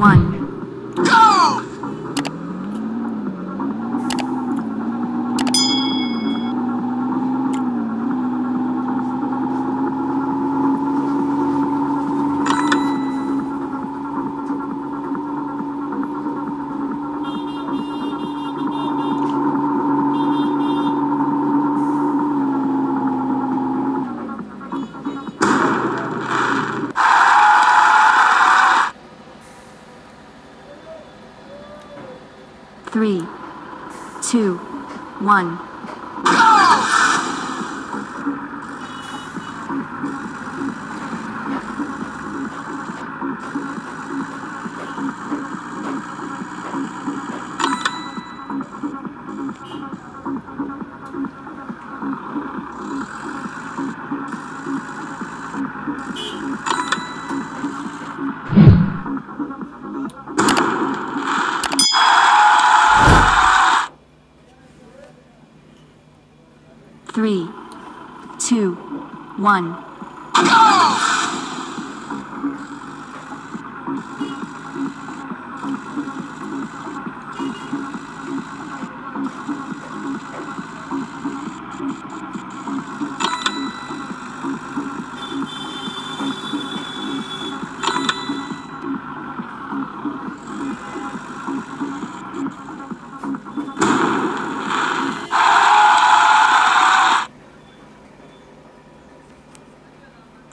1. Go! One. One. One.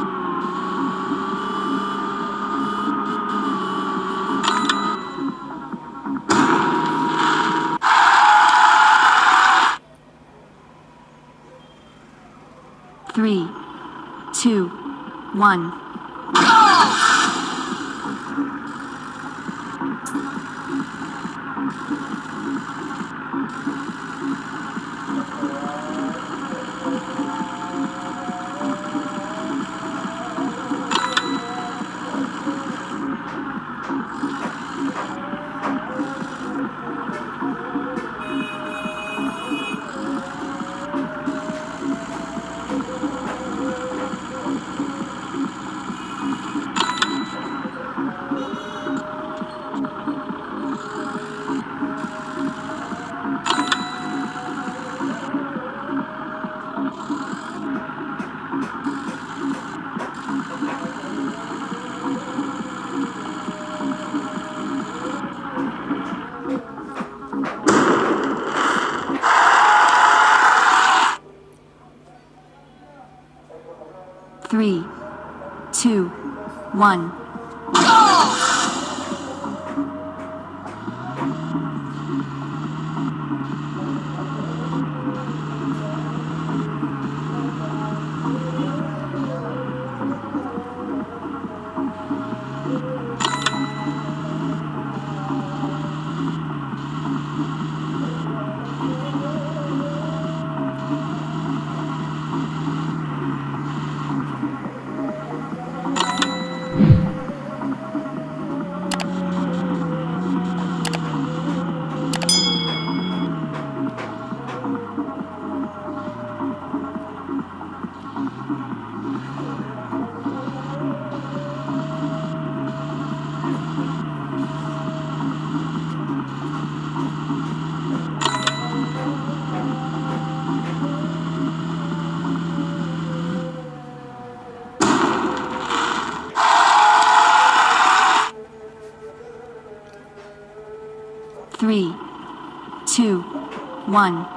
One.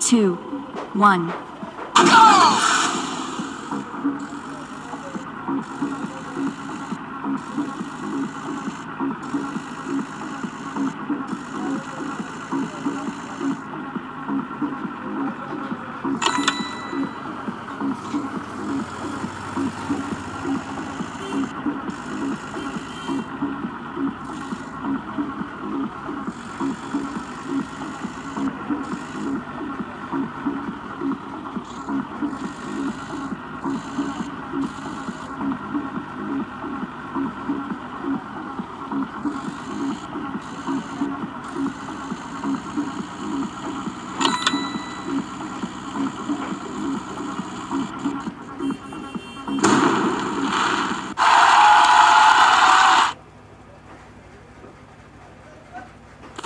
3, 2, 1.